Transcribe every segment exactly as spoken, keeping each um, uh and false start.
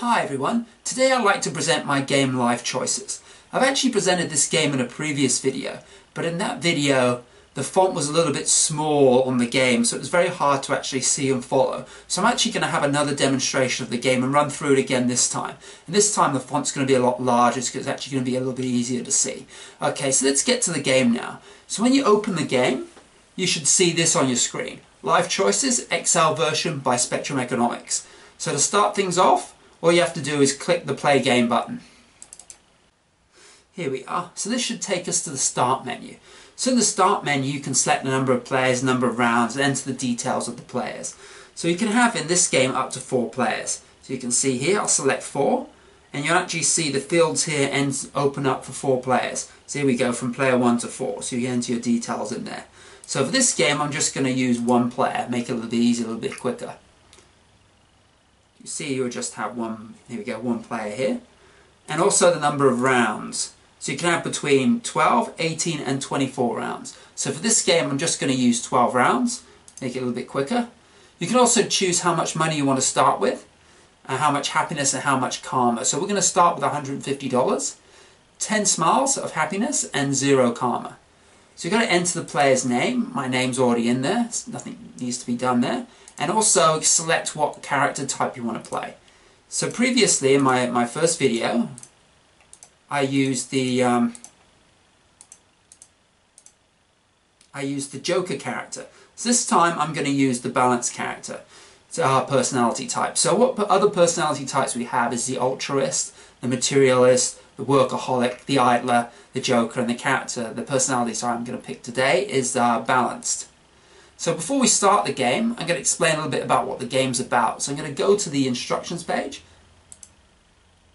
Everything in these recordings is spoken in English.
Hi everyone, today I'd like to present my game Life Choices. I've actually presented this game in a previous video, but in that video the font was a little bit small on the game, so it was very hard to actually see and follow. So I'm actually going to have another demonstration of the game and run through it again this time. And this time the font's going to be a lot larger, so it's actually going to be a little bit easier to see. Okay, so let's get to the game now. So when you open the game, you should see this on your screen. Life Choices, X L version by Spectrum Economics. So to start things off, all you have to do is click the play game button. Here we are. So this should take us to the start menu. So in the start menu you can select the number of players, number of rounds, and enter the details of the players. So you can have in this game up to four players. So you can see here I'll select four, and you'll actually see the fields here ends, open up for four players. So here we go from player one to four, so you enter your details in there. So for this game I'm just going to use one player, make it a little bit easier, a little bit quicker. You see you'll just have one, here we go, one player here. And also the number of rounds. So you can have between twelve, eighteen and twenty-four rounds. So for this game I'm just going to use twelve rounds, make it a little bit quicker. You can also choose how much money you want to start with, and how much happiness and how much karma. So we're going to start with one hundred fifty dollars, ten smiles of happiness and zero karma. So you've got to enter the player's name. My name's already in there, so nothing needs to be done there. And also select what character type you want to play. So previously in my, my first video, I used the um, I used the Joker character. So this time I'm going to use the Balance character. It's our personality type. So what other personality types we have is the altruist, the materialist, the workaholic, the idler, the Joker, and the character. The personality type I'm going to pick today is uh, Balanced. So before we start the game, I'm going to explain a little bit about what the game's about. So I'm going to go to the instructions page.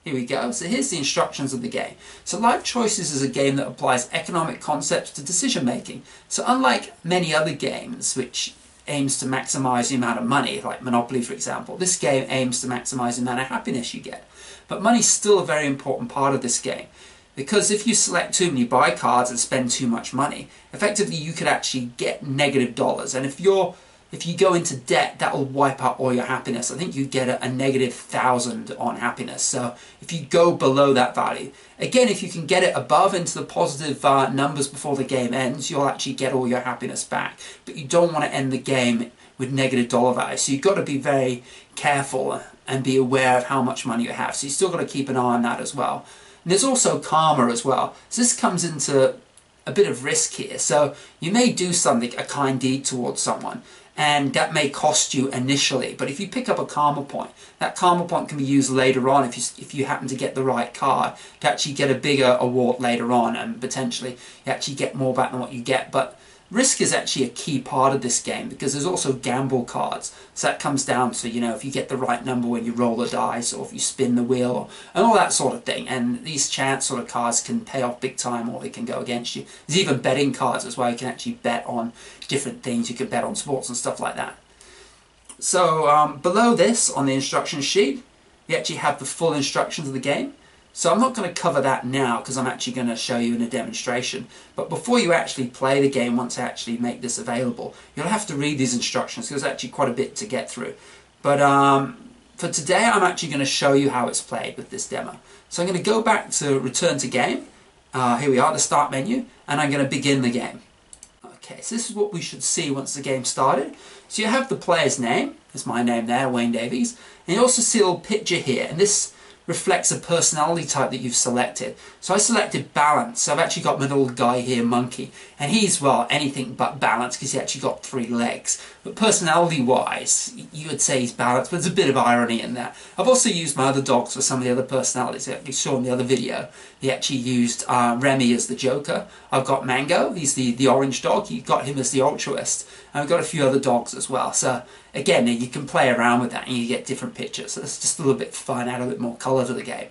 Here we go. So here's the instructions of the game. So Life Choices is a game that applies economic concepts to decision making. So unlike many other games which aims to maximize the amount of money, like Monopoly for example, this game aims to maximize the amount of happiness you get. But money's still a very important part of this game, because if you select too many buy cards and spend too much money, effectively you could actually get negative dollars. And if you're If you go into debt, that will wipe out all your happiness. I think you get a, a negative thousand on happiness. So if you go below that value, again, if you can get it above into the positive uh, numbers before the game ends, you'll actually get all your happiness back. But you don't want to end the game with negative dollar value. So you've got to be very careful and be aware of how much money you have. So you've still got to keep an eye on that as well. And there's also karma as well. So this comes into a bit of risk here. So you may do something, a kind deed towards someone, and that may cost you initially, but if you pick up a karma point, that karma point can be used later on if you, if you happen to get the right card, to actually get a bigger award later on, and potentially you actually get more back than what you get. But risk is actually a key part of this game, because there's also gamble cards. So that comes down to, you know, if you get the right number when you roll the dice, or if you spin the wheel, or, and all that sort of thing. And these chance sort of cards can pay off big time, or they can go against you. There's even betting cards as well. You can actually bet on different things. You can bet on sports and stuff like that. So um, below this on the instruction sheet, you actually have the full instructions of the game. So I'm not going to cover that now, because I'm actually going to show you in a demonstration. But before you actually play the game, once I actually make this available, you'll have to read these instructions, because there's actually quite a bit to get through. But um, for today, I'm actually going to show you how it's played with this demo. So I'm going to go back to return to game. Uh, here we are, the start menu, and I'm going to begin the game. Okay, so this is what we should see once the game started. So you have the player's name. That's my name there, Wayne Davies. And you also see a little picture here, and this reflects a personality type that you've selected. So I selected Balance, so I've actually got my little guy here, Monkey, and he's, well, anything but balanced, because he actually got three legs. But personality wise, you would say he's balanced, but there's a bit of irony in that. I've also used my other dogs for some of the other personalities. You saw in the other video, he actually used uh, Remy as the Joker. I've got Mango, he's the, the orange dog, you got him as the altruist, and I've got a few other dogs as well. So again, you can play around with that and you get different pictures. So that's just a little bit fun, add a bit more colour to the game.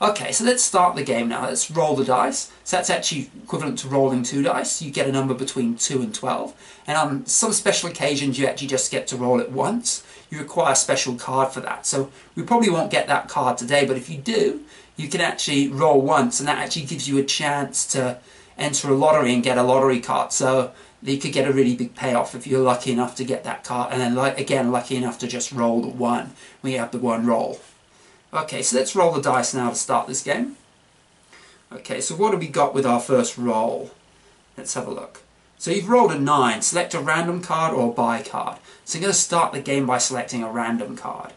Okay, so let's start the game now. Let's roll the dice. So that's actually equivalent to rolling two dice. You get a number between two and twelve. And on some special occasions, you actually just get to roll it once. You require a special card for that. So we probably won't get that card today, but if you do, you can actually roll once, and that actually gives you a chance to enter a lottery and get a lottery card. So you could get a really big payoff if you're lucky enough to get that card, and then, like, again, lucky enough to just roll the one when you have the one roll. Okay, so let's roll the dice now to start this game. Okay, so what have we got with our first roll? Let's have a look. So you've rolled a nine. Select a random card or a buy card. So you're going to start the game by selecting a random card.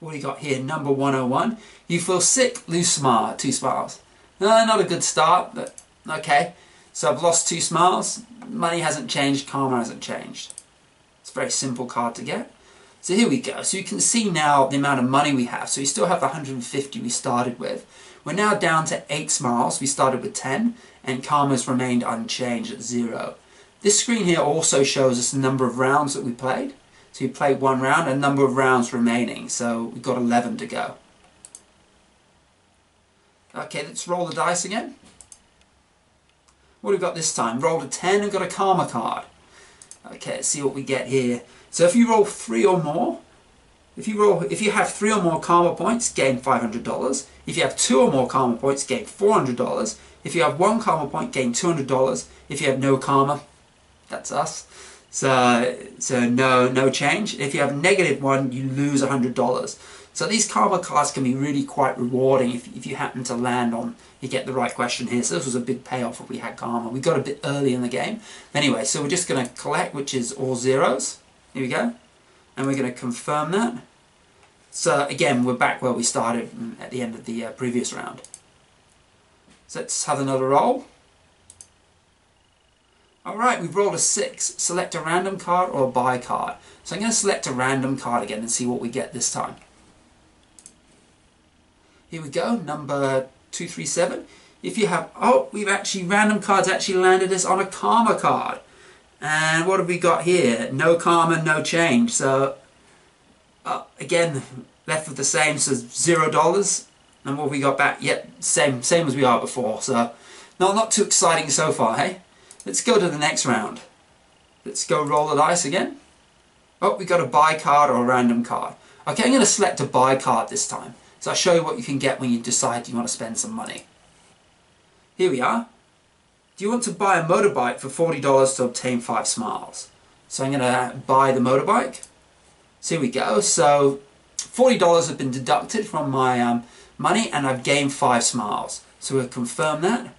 What do you got here? Number one oh one. You feel sick, lose smile. Two smiles. Uh, not a good start, but okay. So I've lost two smiles. Money hasn't changed, karma hasn't changed. It's a very simple card to get. So here we go. So you can see now the amount of money we have. So you still have the one hundred fifty we started with. We're now down to eight smiles. We started with ten, and karma's remained unchanged at zero. This screen here also shows us the number of rounds that we played. So we played one round, and number of rounds remaining. So we've got eleven to go. Okay, let's roll the dice again. What have we got this time? Rolled a ten and got a karma card. Okay, let's see what we get here. So if you roll three or more, if you roll, if you have three or more karma points, gain five hundred dollars. If you have two or more karma points, gain four hundred dollars. If you have one karma point, gain two hundred dollars. If you have no karma, that's us. So, so no, no change. If you have negative one, you lose one hundred dollars. So these karma cards can be really quite rewarding if, if you happen to land on, you get the right question here. So this was a big payoff if we had karma. We got a bit early in the game. Anyway, so we're just going to collect, which is all zeros. Here we go. And we're going to confirm that. So again, we're back where we started at the end of the uh, previous round. So let's have another roll. Alright, we've rolled a six. Select a random card or a buy card. So I'm going to select a random card again and see what we get this time. Here we go, number two three seven. If you have, oh, we've actually, random cards actually landed us on a karma card. And what have we got here? No karma, no change. So, uh, again, left with the same, so zero dollars. And what have we got back? Yep, same, same as we are before. So, no, not too exciting so far, hey? Let's go to the next round. Let's go roll the dice again. Oh, we got a buy card or a random card. Okay, I'm going to select a buy card this time. So I'll show you what you can get when you decide you want to spend some money. Here we are. Do you want to buy a motorbike for forty dollars to obtain five smiles? So I'm going to buy the motorbike. So here we go. So forty dollars have been deducted from my um, money and I've gained five smiles. So we'll confirm that.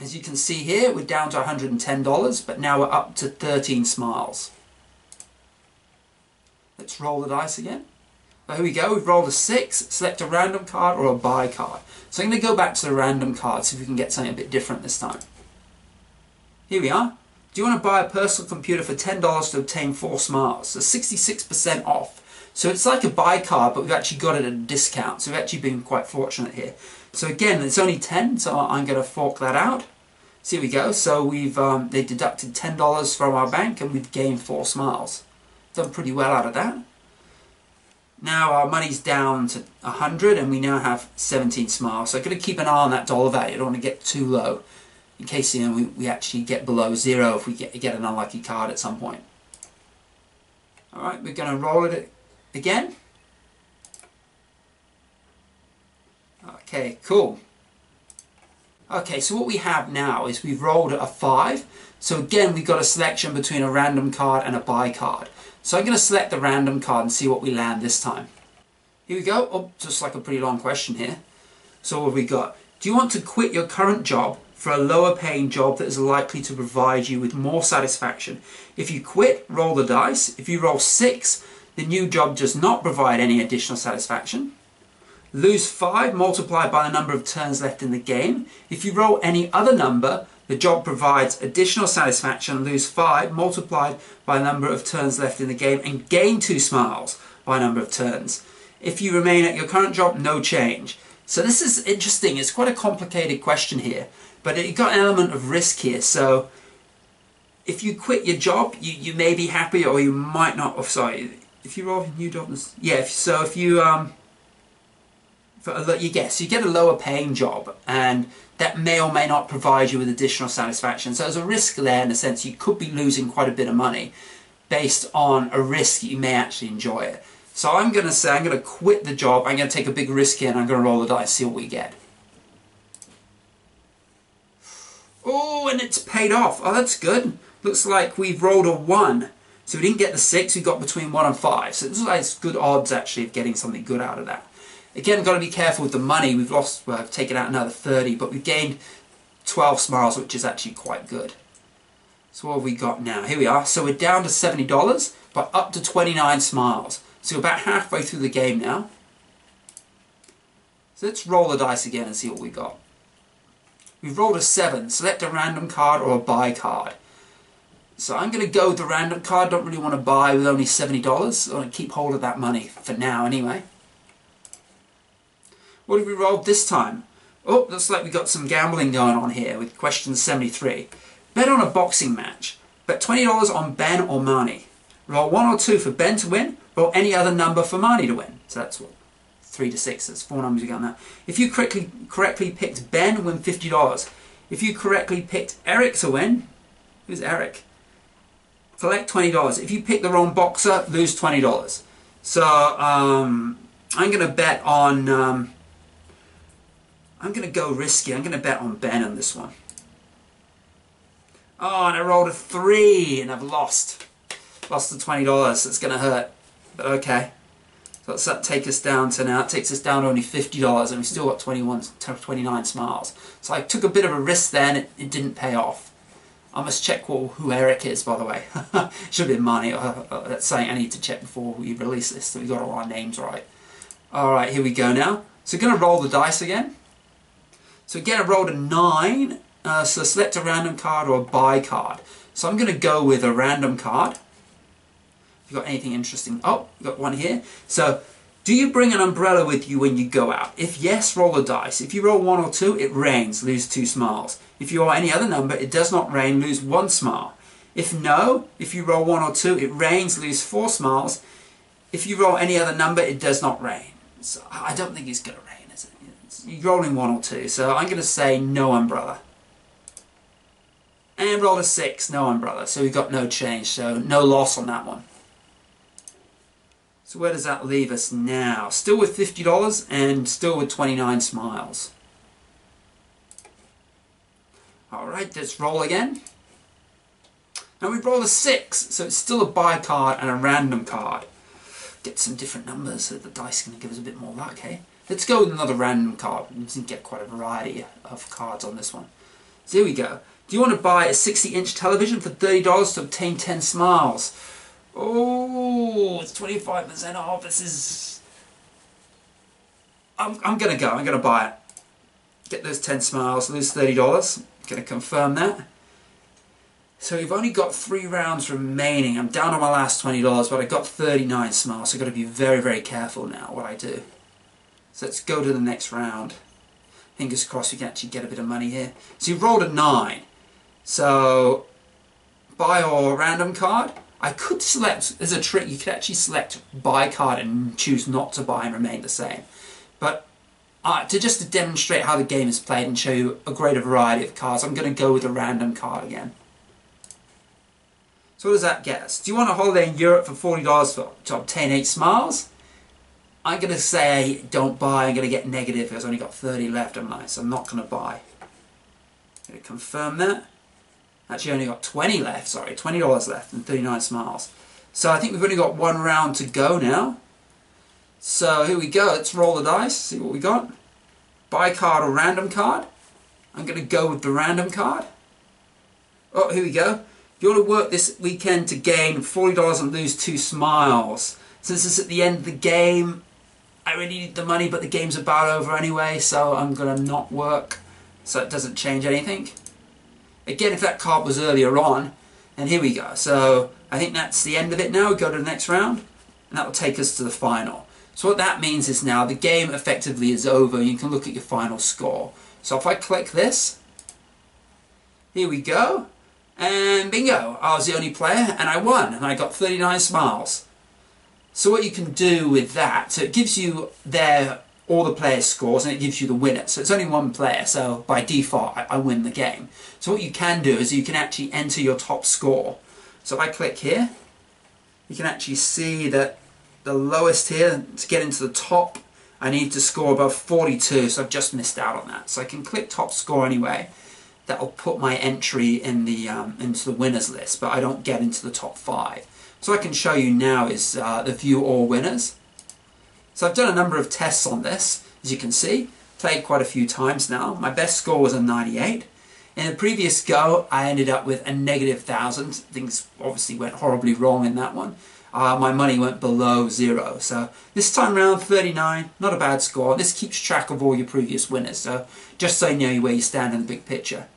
As you can see here, we're down to one hundred ten dollars, but now we're up to thirteen smiles. Let's roll the dice again. Well, here we go, we've rolled a six, select a random card or a buy card. So I'm going to go back to the random card, see if we can get something a bit different this time. Here we are. Do you want to buy a personal computer for ten dollars to obtain four smiles? So sixty-six percent off. So it's like a buy card, but we've actually got it at a discount. So we've actually been quite fortunate here. So again, it's only ten, so I'm going to fork that out. So here we go. So we've um, they deducted ten dollars from our bank and we've gained four smiles. Done pretty well out of that. Now our money's down to one hundred and we now have seventeen smiles. So I've got to keep an eye on that dollar value. I don't want to get too low in case, you know, we, we actually get below zero if we get, get an unlucky card at some point. Alright, we're going to roll it again. Okay, cool. Okay, so what we have now is we've rolled a five. So again, we've got a selection between a random card and a buy card. So I'm going to select the random card and see what we land this time. Here we go. Oh, just like a pretty long question here. So what have we got? Do you want to quit your current job for a lower paying job that is likely to provide you with more satisfaction? If you quit, roll the dice. If you roll six, the new job does not provide any additional satisfaction. Lose five, multiplied by the number of turns left in the game. If you roll any other number, the job provides additional satisfaction. Lose five, multiplied by the number of turns left in the game, and gain two smiles by number of turns. If you remain at your current job, no change. So this is interesting. It's quite a complicated question here, but you've got an element of risk here. So if you quit your job, you, you may be happy, or you might not. Oh, sorry, if you roll a new job, yeah. If, so if you um. You get, so you get a lower paying job and that may or may not provide you with additional satisfaction. So there's a risk there in a sense you could be losing quite a bit of money based on a risk you may actually enjoy it. So I'm going to say I'm going to quit the job, I'm going to take a big risk here and I'm going to roll the dice, see what we get. Oh, and it's paid off. Oh, that's good. Looks like we've rolled a one. So we didn't get the six, we got between one and five. So it's like good odds actually of getting something good out of that. Again, got to be careful with the money. We've lost, well, I've taken out another thirty, but we've gained twelve smiles, which is actually quite good. So what have we got now? Here we are. So we're down to seventy dollars, but up to twenty-nine smiles. So we're about halfway through the game now. So let's roll the dice again and see what we got. We've rolled a seven. Select a random card or a buy card. So I'm going to go with the random card. Don't really want to buy with only seventy dollars. I want to keep hold of that money for now anyway. What have we rolled this time? Oh, looks like we got some gambling going on here with question seventy-three. Bet on a boxing match. Bet twenty dollars on Ben or Marnie. Roll one or two for Ben to win, or any other number for Marnie to win. So that's what, three to six, that's four numbers you got now. If you correctly, correctly picked Ben, win fifty dollars. If you correctly picked Eric to win, who's Eric? Collect twenty dollars. If you pick the wrong boxer, lose twenty dollars. So um, I'm going to bet on... Um, I'm going to go risky. I'm going to bet on Ben on this one. Oh, and I rolled a three, and I've lost. Lost the twenty dollars. That's going to hurt. But okay. So let's that take us down to now. It takes us down to only fifty dollars, and we've still got twenty-one, twenty-nine smiles. So I took a bit of a risk there, and it, it didn't pay off. I must check well, who Eric is, by the way. Should have been Marnie. Uh, uh, that's something I need to check before we release this, so we got all our names right. All right, here we go now. So we're going to roll the dice again. So again, I rolled a nine. Uh, so select a random card or a buy card. So I'm going to go with a random card. If you've got anything interesting. Oh, we've got one here. So, do you bring an umbrella with you when you go out? If yes, roll a dice. If you roll one or two, it rains. Lose two smiles. If you roll any other number, it does not rain. Lose one smile. If no, if you roll one or two, it rains. Lose four smiles. If you roll any other number, it does not rain. So, I don't think it's going to rain, is it? You're rolling one or two. So, I'm going to say no umbrella. And roll a six. No umbrella. So, we've got no change. So, no loss on that one. So where does that leave us now? Still with fifty dollars and still with twenty-nine smiles. Alright, let's roll again. Now we've rolled a six, so it's still a buy card and a random card. Get some different numbers, so the dice is going to give us a bit more luck, hey? Let's go with another random card. We can get quite a variety of cards on this one. So here we go. Do you want to buy a sixty inch television for thirty dollars to obtain ten smiles? Oh, it's twenty-five percent off. This is... I'm, I'm going to go. I'm going to buy it. Get those ten smiles. Lose thirty dollars. Going to confirm that. So we've only got three rounds remaining. I'm down on my last twenty dollars, but I got thirty-nine smiles. So I've got to be very, very careful now what I do. So let's go to the next round. Fingers crossed we can actually get a bit of money here. So you rolled a nine. So buy or random card. I could select, there's a trick, you could actually select buy card and choose not to buy and remain the same. But uh, to just to demonstrate how the game is played and show you a greater variety of cards, I'm going to go with a random card again. So what does that get us? Do you want a holiday in Europe for forty dollars for, to obtain eight smiles? I'm going to say don't buy, I'm going to get negative because I've only got thirty left, haven't I? So I'm not going to buy. I'm going to confirm that. Actually, I only got twenty left, sorry, twenty dollars left and thirty-nine smiles. So I think we've only got one round to go now. So here we go, let's roll the dice, see what we got. Buy card or random card. I'm going to go with the random card. Oh, here we go. You want to work this weekend to gain forty dollars and lose two smiles. Since this is at the end of the game, I really need the money, but the game's about over anyway, so I'm going to not work. So it doesn't change anything. Again, if that card was earlier on, and here we go. So I think that's the end of it now. We go to the next round, and that will take us to the final. So what that means is now the game effectively is over. You can look at your final score. So if I click this, here we go, and bingo. I was the only player, and I won, and I got thirty-nine smiles. So what you can do with that, so it gives you their all the players' scores, and it gives you the winner. So it's only one player, so by default, I, I win the game. So what you can do is you can actually enter your top score. So if I click here, you can actually see that the lowest here, to get into the top, I need to score above forty-two, so I've just missed out on that. So I can click top score anyway, that'll put my entry in the um, into the winners list, but I don't get into the top five. So I can show you now is uh, the view all winners. So I've done a number of tests on this, as you can see, played quite a few times now. My best score was a ninety-eight. In the previous go, I ended up with a negative thousand. Things obviously went horribly wrong in that one. Uh, my money went below zero. So this time around, thirty-nine, not a bad score. This keeps track of all your previous winners, so just so you know where you stand in the big picture.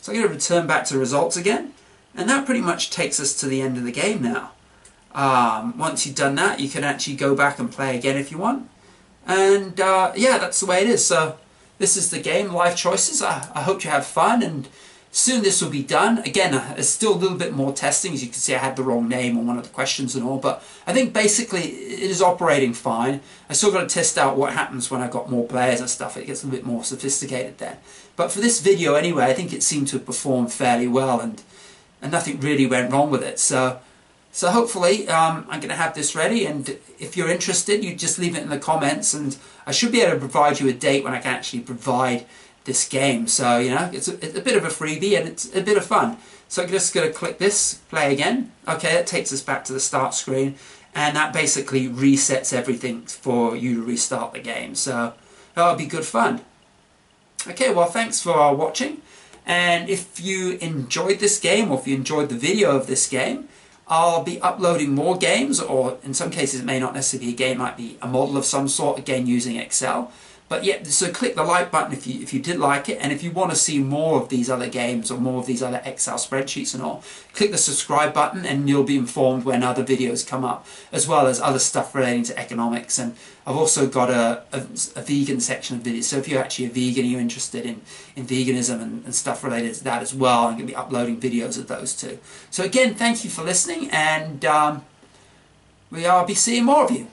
So I'm going to return back to results again, and that pretty much takes us to the end of the game now. Um, once you've done that, you can actually go back and play again if you want. And uh, yeah, that's the way it is. So this is the game, Life Choices. I, I hope you have fun, and soon this will be done. Again, there's still a little bit more testing. As you can see, I had the wrong name on one of the questions and all, but I think basically it is operating fine. I still got to test out what happens when I've got more players and stuff. It gets a bit more sophisticated then. But for this video anyway, I think it seemed to have performed fairly well, and, and nothing really went wrong with it. So. So hopefully um, I'm going to have this ready, and if you're interested, you just leave it in the comments, and I should be able to provide you a date when I can actually provide this game. So, you know, it's a, it's a bit of a freebie, and it's a bit of fun. So I'm just going to click this, play again. Okay, that takes us back to the start screen, and that basically resets everything for you to restart the game. So that'll be good fun. Okay, well, thanks for watching, and if you enjoyed this game, or if you enjoyed the video of this game, I'll be uploading more games, or in some cases it may not necessarily be a game, it might be a model of some sort, again using Excel. But yeah, so click the like button if you, if you did like it, and if you want to see more of these other games or more of these other Excel spreadsheets and all, click the subscribe button and you'll be informed when other videos come up, as well as other stuff relating to economics. And I've also got a, a, a vegan section of videos, so if you're actually a vegan and you're interested in, in veganism and, and stuff related to that as well, I'm going to be uploading videos of those too. So again, thank you for listening, and um, we'll be seeing more of you.